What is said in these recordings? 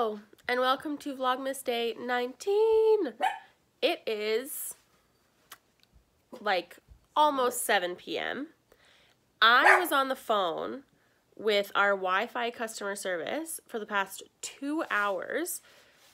Hello and welcome to Vlogmas Day 19. It is like almost 7 p.m. I was on the phone with our Wi-Fi customer service for the past 2 hours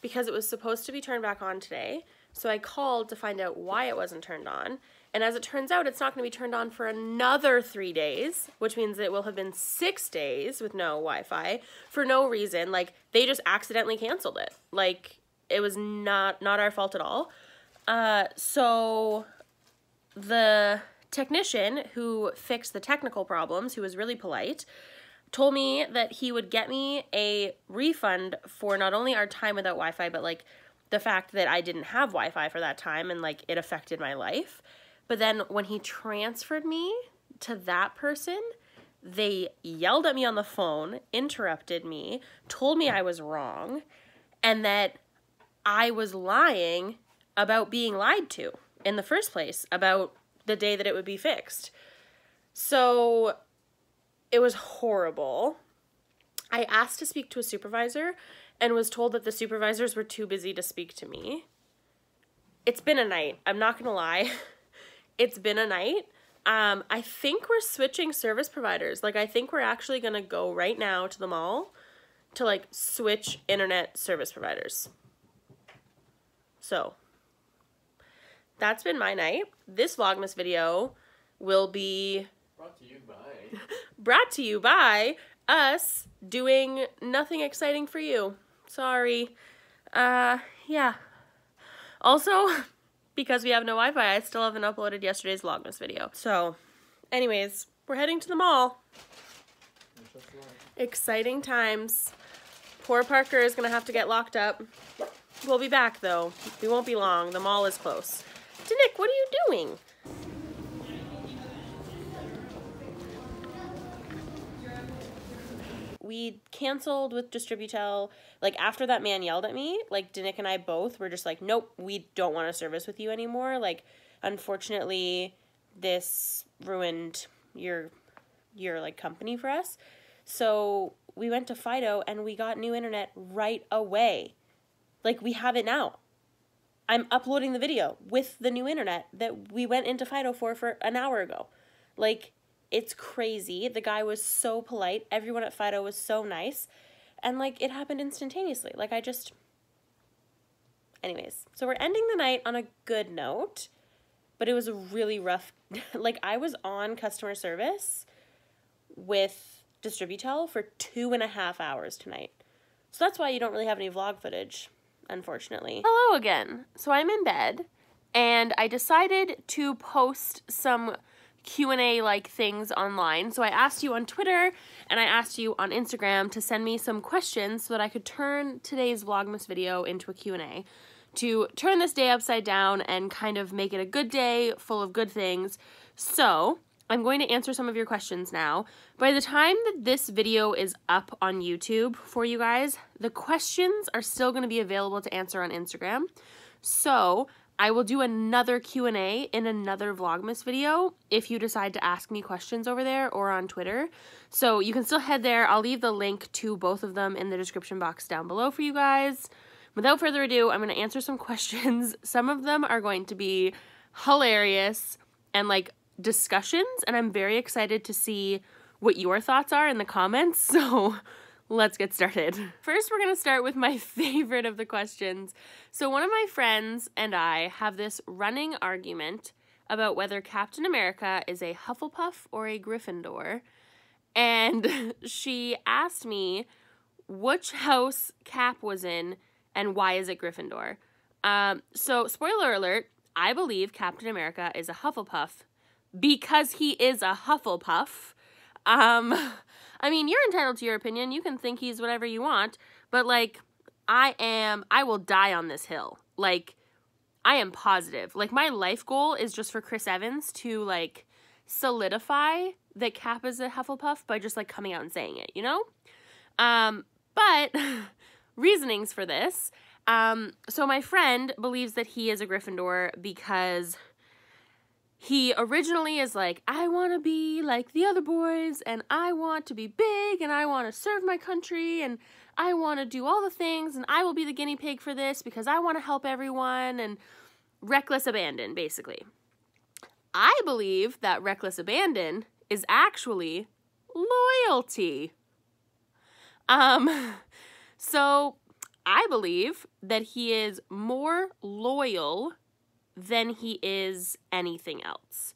because it was supposed to be turned back on today. So I called to find out why it wasn't turned on. And as it turns out, it's not going to be turned on for another 3 days, which means it will have been 6 days with no Wi-Fi for no reason. Like, they just accidentally canceled it. Like, it was not our fault at all. So the technician who fixed the technical problems, who was really polite, told me that he would get me a refund for not only our time without Wi-Fi, but, like, the fact that I didn't have Wi-Fi for that time and, like, it affected my life. But then when he transferred me to that person, they yelled at me on the phone, interrupted me, told me I was wrong, and that I was lying about being lied to in the first place about the day that it would be fixed. So it was horrible. I asked to speak to a supervisor and was told that the supervisors were too busy to speak to me. It's been a night. I'm not gonna lie. It's been a night. I think we're switching service providers. Like, I think we're actually gonna go right now to the mall to, like, switch internet service providers. So that's been my night. This Vlogmas video will be brought to you by us doing nothing exciting for you. Sorry. Yeah. Also, because we have no Wi-Fi, I still haven't uploaded yesterday's Vlogmas video. So, anyways, we're heading to the mall. Exciting times. Poor Parker is gonna have to get locked up. We'll be back though. We won't be long. The mall is close. Danik, what are you doing? We canceled with Distributel. Like, after that man yelled at me, like, Danik and I both were just like, nope, we don't want a service with you anymore. Like, unfortunately, this ruined your like, company for us. So we went to Fido and we got new internet right away. Like, we have it now. I'm uploading the video with the new internet that we went into Fido for an hour ago. Like, it's crazy. The guy was so polite. Everyone at Fido was so nice. And, like, it happened instantaneously. Like, I just... Anyways. So we're ending the night on a good note. But it was a really rough... Like, I was on customer service with Distributel for 2.5 hours tonight. So that's why you don't really have any vlog footage, unfortunately. Hello again. So I'm in bed. And I decided to post some Q&A like things online. So I asked you on Twitter and I asked you on Instagram to send me some questions so that I could turn today's Vlogmas video into a Q&A, to turn this day upside down and kind of make it a good day full of good things. So I'm going to answer some of your questions now. By the time that this video is up on YouTube for you guys, the questions are still going to be available to answer on Instagram. So I will do another Q&A in another Vlogmas video if you decide to ask me questions over there or on Twitter. So you can still head there. I'll leave the link to both of them in the description box down below for you guys. Without further ado, I'm going to answer some questions. Some of them are going to be hilarious and, like, discussions, and I'm very excited to see what your thoughts are in the comments. So let's get started. First, we're gonna start with my favorite of the questions. So one of my friends and I have this running argument about whether Captain America is a Hufflepuff or a Gryffindor. And she asked me which house Cap was in and why is it Gryffindor. So spoiler alert, I believe Captain America is a Hufflepuff because he is a Hufflepuff. I mean, you're entitled to your opinion. You can think he's whatever you want, but, like, I will die on this hill. Like, I am positive. Like, my life goal is just for Chris Evans to, like, solidify that Cap is a Hufflepuff by just, like, coming out and saying it, you know? But reasonings for this. So my friend believes that he is a Gryffindor because he originally is like, I want to be like the other boys, and I want to be big, and I want to serve my country, and I want to do all the things, and I will be the guinea pig for this because I want to help everyone, and reckless abandon, basically. I believe that reckless abandon is actually loyalty. So I believe that he is more loyal than he is anything else,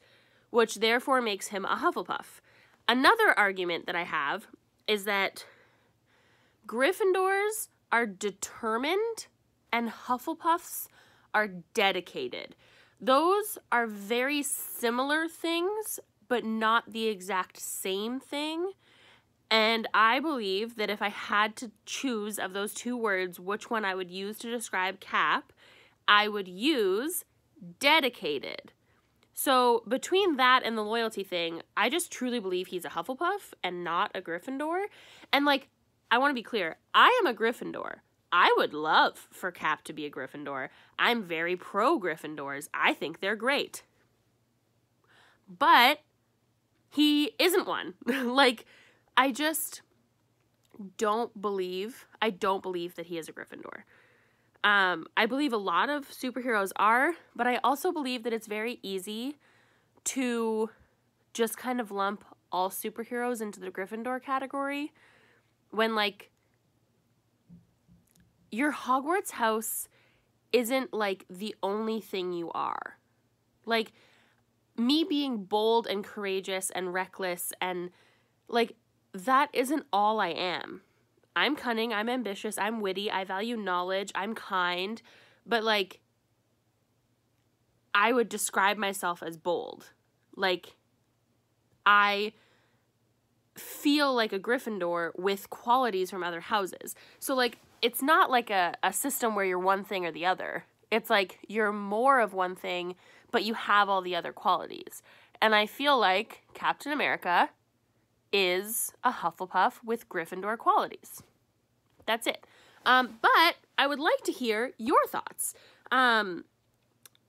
which therefore makes him a Hufflepuff. Another argument that I have is that Gryffindors are determined and Hufflepuffs are dedicated. Those are very similar things, but not the exact same thing. And I believe that if I had to choose of those two words which one I would use to describe Cap, I would use dedicated. So between that and the loyalty thing, I just truly believe he's a Hufflepuff and not a Gryffindor. And, like, I want to be clear, I am a Gryffindor. I would love for Cap to be a Gryffindor. I'm very pro-Gryffindors. I think they're great. But he isn't one. Like, I just don't believe, that he is a Gryffindor. I believe a lot of superheroes are, but I also believe that it's very easy to just kind of lump all superheroes into the Gryffindor category when, like, your Hogwarts house isn't, like, the only thing you are. Like, me being bold and courageous and reckless and, like, that isn't all I am. I'm cunning, I'm ambitious, I'm witty, I value knowledge, I'm kind, but, like, I would describe myself as bold. Like, I feel like a Gryffindor with qualities from other houses. So, like, it's not like a system where you're one thing or the other. It's like you're more of one thing, but you have all the other qualities. And I feel like Captain America is a Hufflepuff with Gryffindor qualities. That's it. But I would like to hear your thoughts.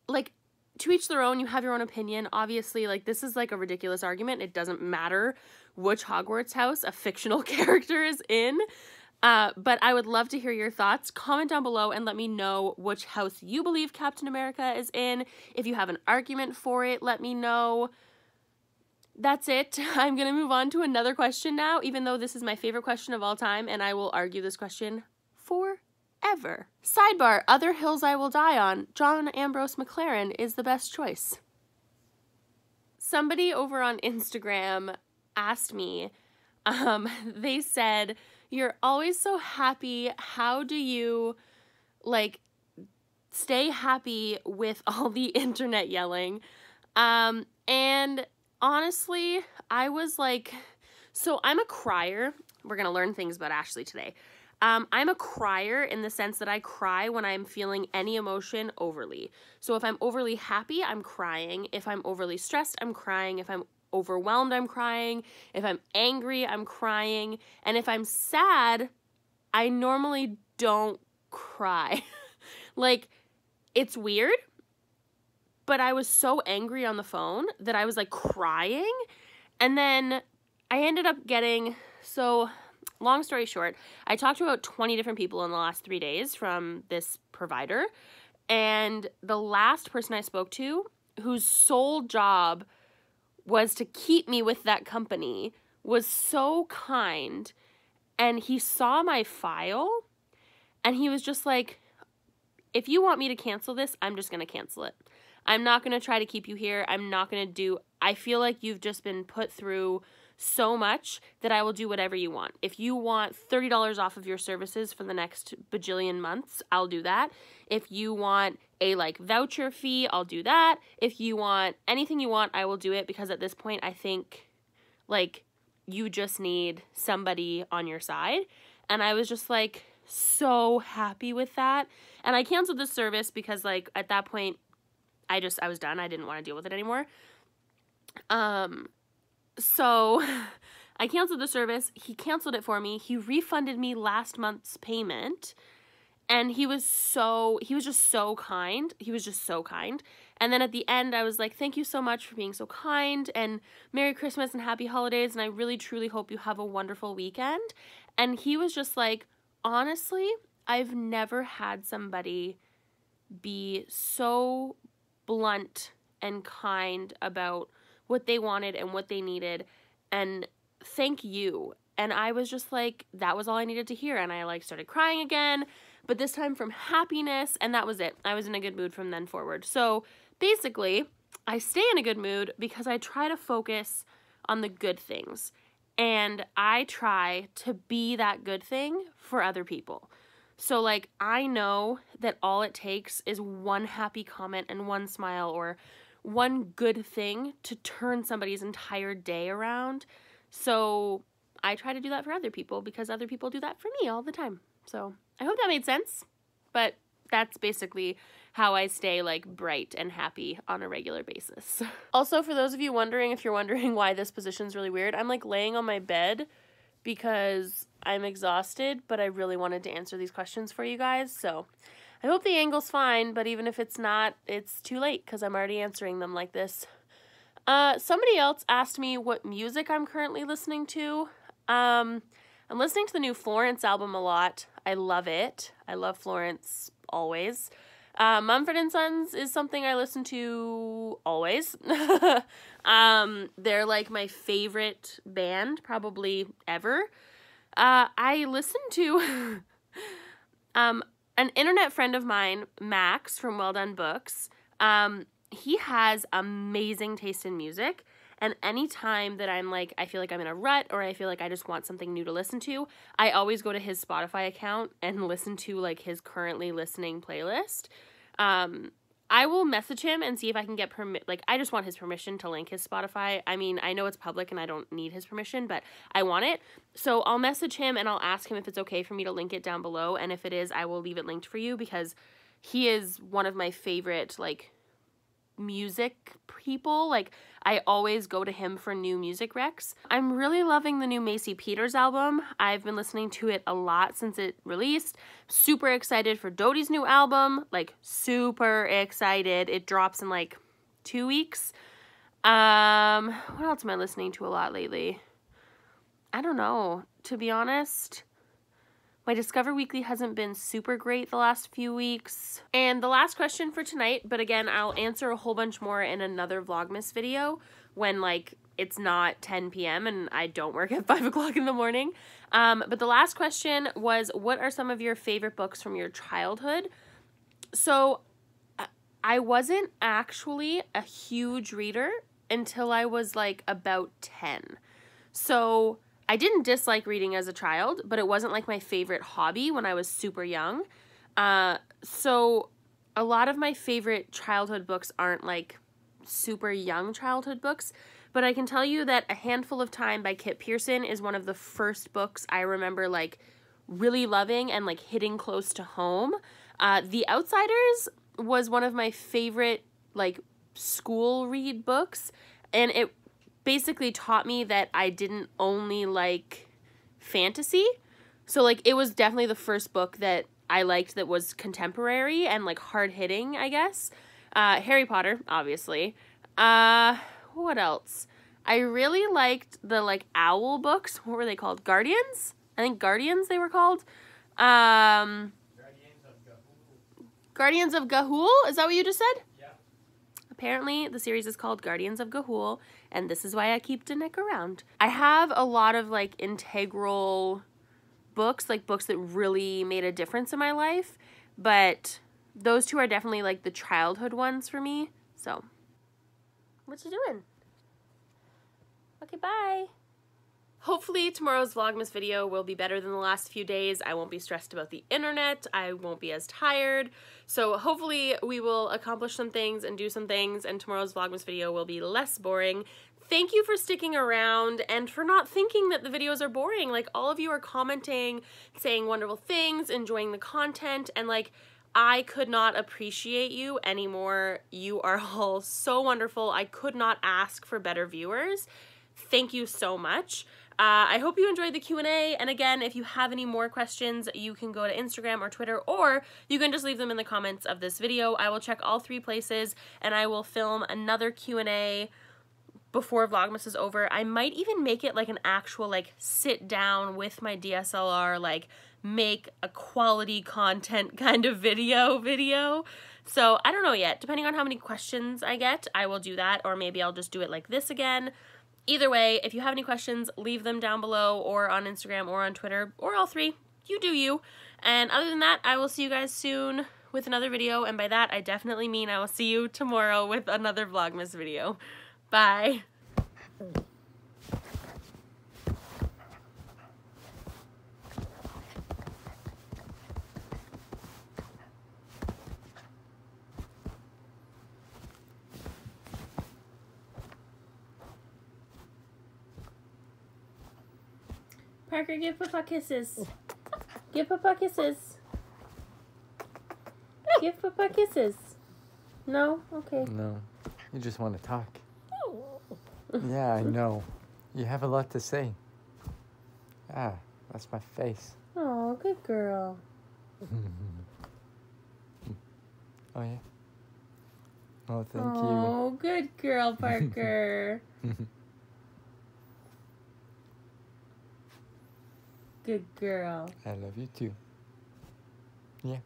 Like, to each their own, you have your own opinion. Obviously, like, this is like a ridiculous argument. It doesn't matter which Hogwarts house a fictional character is in. But I would love to hear your thoughts. Comment down below and let me know which house you believe Captain America is in. If you have an argument for it, let me know. That's it. I'm going to move on to another question now, even though this is my favorite question of all time, and I will argue this question forever. Sidebar, Other Hills I Will Die On, John Ambrose McLaren is the best choice. Somebody over on Instagram asked me, they said, "You're always so happy. How do you, like, stay happy with all the internet yelling?" And honestly, I was like, so I'm a crier. We're going to learn things about Ashley today. I'm a crier in the sense that I cry when I'm feeling any emotion overly. So if I'm overly happy, I'm crying. If I'm overly stressed, I'm crying. If I'm overwhelmed, I'm crying. If I'm angry, I'm crying. And if I'm sad, I normally don't cry. Like, it's weird, but I was so angry on the phone that I was, like, crying. And then I ended up getting, so long story short, I talked to about 20 different people in the last 3 days from this provider. And the last person I spoke to, whose sole job was to keep me with that company, was so kind, and he saw my file, and he was just like, "If you want me to cancel this, I'm just going to cancel it. I'm not going to try to keep you here. I'm not going to do, I feel like you've just been put through so much that I will do whatever you want. If you want $30 off of your services for the next bajillion months, I'll do that. If you want a, like, voucher fee, I'll do that. If you want anything you want, I will do it, because at this point I think, like, you just need somebody on your side." And I was just, like, so happy with that. And I canceled the service because, like, at that point I was done. I didn't want to deal with it anymore. So I canceled the service. He canceled it for me. He refunded me last month's payment. And he was just so kind. He was just so kind. And then at the end, I was like, "Thank you so much for being so kind, and Merry Christmas and Happy Holidays. And I really, truly hope you have a wonderful weekend." And he was just like, honestly, I've never had somebody be so blunt and kind about what they wanted and what they needed, and thank you. And I was just like, that was all I needed to hear, and I like started crying again, but this time from happiness, and that was it. I was in a good mood from then forward. So basically, I stay in a good mood because I try to focus on the good things, and I try to be that good thing for other people. So like, I know that all it takes is one happy comment and one smile or one good thing to turn somebody's entire day around. So I try to do that for other people because other people do that for me all the time. So I hope that made sense, but that's basically how I stay like bright and happy on a regular basis. Also, for those of you wondering, if you're wondering why this position's really weird, I'm like laying on my bed because I'm exhausted, but I really wanted to answer these questions for you guys. So I hope the angle's fine, but even if it's not, it's too late because I'm already answering them like this. Somebody else asked me what music I'm currently listening to. I'm listening to the new Florence album a lot. I love it. I love Florence always. Mumford & Sons is something I listen to always. They're like my favorite band probably ever. I listen to an internet friend of mine, Max from Well Done Books. He has amazing taste in music. And anytime that I'm like, I feel like I'm in a rut or I feel like I just want something new to listen to, I always go to his Spotify account and listen to like his currently listening playlist. I will message him and see if I can get permit. Like, I just want his permission to link his Spotify. I mean, I know it's public and I don't need his permission, but I want it. So I'll message him and I'll ask him if it's okay for me to link it down below. And if it is, I will leave it linked for you because he is one of my favorite, like, music people. Like, I always go to him for new music recs. I'm really loving the new Macy Peters album. I've been listening to it a lot since it released. Super excited for Dodie's new album. Like, super excited. It drops in like 2 weeks. What else am I listening to a lot lately? I don't know, to be honest. My Discover Weekly hasn't been super great the last few weeks. And the last question for tonight, but again, I'll answer a whole bunch more in another Vlogmas video when like it's not 10 p.m. and I don't work at 5 o'clock in the morning. But the last question was, what are some of your favorite books from your childhood? So I wasn't actually a huge reader until I was like about 10. So I didn't dislike reading as a child, but it wasn't like my favorite hobby when I was super young. So a lot of my favorite childhood books aren't like super young childhood books, but I can tell you that A Handful of Time by Kit Pearson is one of the first books I remember like really loving and like hitting close to home. The Outsiders was one of my favorite like school read books, and it basically taught me that I didn't only like fantasy. So like, it was definitely the first book that I liked that was contemporary and like hard-hitting, I guess. Harry Potter, obviously. What else? I really liked the like owl books. What were they called? Guardians? I think Guardians they were called. Guardians of Ga'Hoole. Guardians of Ga'Hoole? Is that what you just said? Apparently, the series is called Guardians of Ga'Hoole, and this is why I keep Danik around. I have a lot of, like, integral books, like, books that really made a difference in my life, but those two are definitely, like, the childhood ones for me, so. What you doing? Okay, bye. Hopefully tomorrow's Vlogmas video will be better than the last few days. I won't be stressed about the internet. I won't be as tired. So hopefully we will accomplish some things and do some things, and tomorrow's Vlogmas video will be less boring. Thank you for sticking around and for not thinking that the videos are boring. Like, all of you are commenting, saying wonderful things, enjoying the content, and like, I could not appreciate you anymore. You are all so wonderful. I could not ask for better viewers. Thank you so much. I hope you enjoyed the Q&A, and again, if you have any more questions, you can go to Instagram or Twitter, or you can just leave them in the comments of this video. I will check all three places, and I will film another Q&A before Vlogmas is over. I might even make it like an actual like sit down with my DSLR, like make a quality content kind of video. So I don't know yet. Depending on how many questions I get, I will do that, or maybe I'll just do it like this again. Either way, if you have any questions, leave them down below or on Instagram or on Twitter or all three. You do you. And other than that, I will see you guys soon with another video. And by that, I definitely mean I will see you tomorrow with another Vlogmas video. Bye. Parker, give Papa kisses. Give Papa kisses. Give Papa kisses. No? Okay. No. You just want to talk. Yeah, I know. You have a lot to say. Ah, that's my face. Oh, good girl. Oh, yeah. Oh, thank you. Oh, good girl, Parker. Good girl. I love you too. Yeah.